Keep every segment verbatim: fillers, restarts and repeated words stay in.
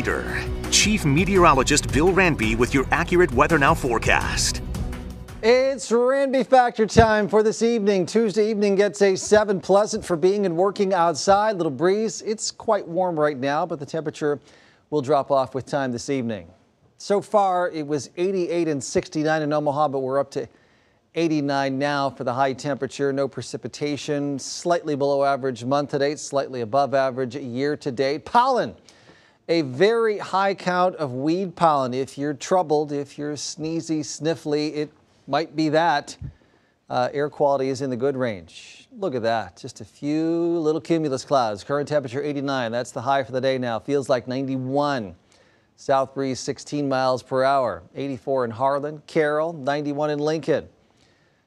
leader, Chief Meteorologist Bill Ranby with your accurate Weather Now forecast. It's Ranby Factor time for this evening. Tuesday evening gets a seven, pleasant for being and working outside. Little breeze. It's quite warm right now, but the temperature will drop off with time this evening. So far, it was eighty-eight and sixty-nine in Omaha, but we're up to eighty-nine now for the high temperature. No precipitation, slightly below average month to date, slightly above average year to date. Pollen, a very high count of weed pollen. If you're troubled, if you're sneezy, sniffly, it might be that. Uh, air quality is in the good range. Look at that. Just a few little cumulus clouds. Current temperature eighty-nine. That's the high for the day now. Feels like ninety-one. South breeze sixteen miles per hour. eighty-four in Harlan Carroll, ninety-one in Lincoln.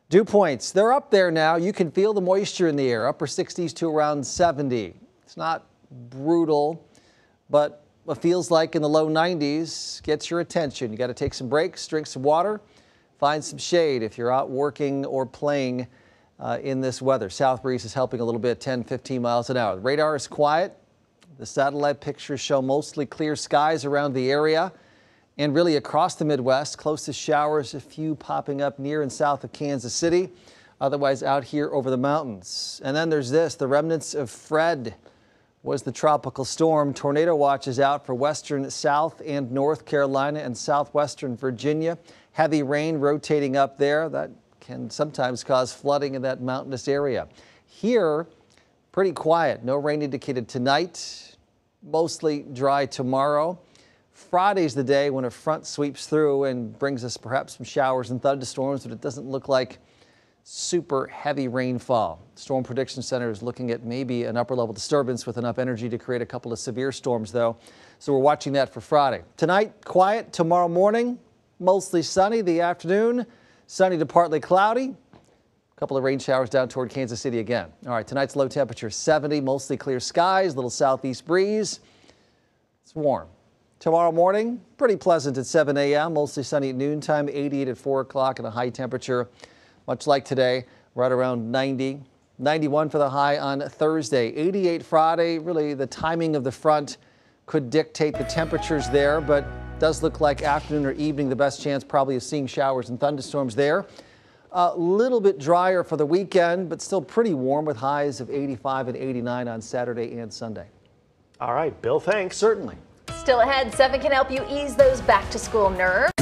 Dew points, they're up there now. You can feel the moisture in the air. Upper sixties to around seventy. It's not brutal, but what feels like in the low nineties gets your attention. You got to take some breaks, drink some water. Find some shade if you're out working or playing uh, in this weather. South breeze is helping a little bit, ten, fifteen miles an hour. The radar is quiet. The satellite pictures show mostly clear skies around the area and really across the Midwest. Close to showers, a few popping up near and south of Kansas City. Otherwise out here over the mountains. And then there's this, the remnants of Fred was the tropical storm. Tornado watches out for western South and North Carolina and southwestern Virginia. Heavy rain rotating up there that can sometimes cause flooding in that mountainous area. Here, pretty quiet. No rain indicated tonight. Mostly dry tomorrow. Friday's the day when a front sweeps through and brings us perhaps some showers and thunderstorms, but it doesn't look like super heavy rainfall. Storm Prediction Center is looking at maybe an upper level disturbance with enough energy to create a couple of severe storms, though. So we're watching that for Friday. Tonight, quiet. Tomorrow morning, mostly sunny. The afternoon, sunny to partly cloudy. A couple of rain showers down toward Kansas City again. All right, tonight's low temperature seventy, mostly clear skies, little southeast breeze. It's warm. Tomorrow morning, pretty pleasant at seven A M, mostly sunny at noontime, eighty-eight at four o'clock, and a high temperature, much like today, right around ninety. ninety-one for the high on Thursday, eighty-eight Friday. Really, the timing of the front could dictate the temperatures there, but does look like afternoon or evening, the best chance probably of seeing showers and thunderstorms there. A little bit drier for the weekend, but still pretty warm with highs of eighty-five and eighty-nine on Saturday and Sunday. All right, Bill, thanks. Certainly. Still ahead, seven can help you ease those back to school nerves.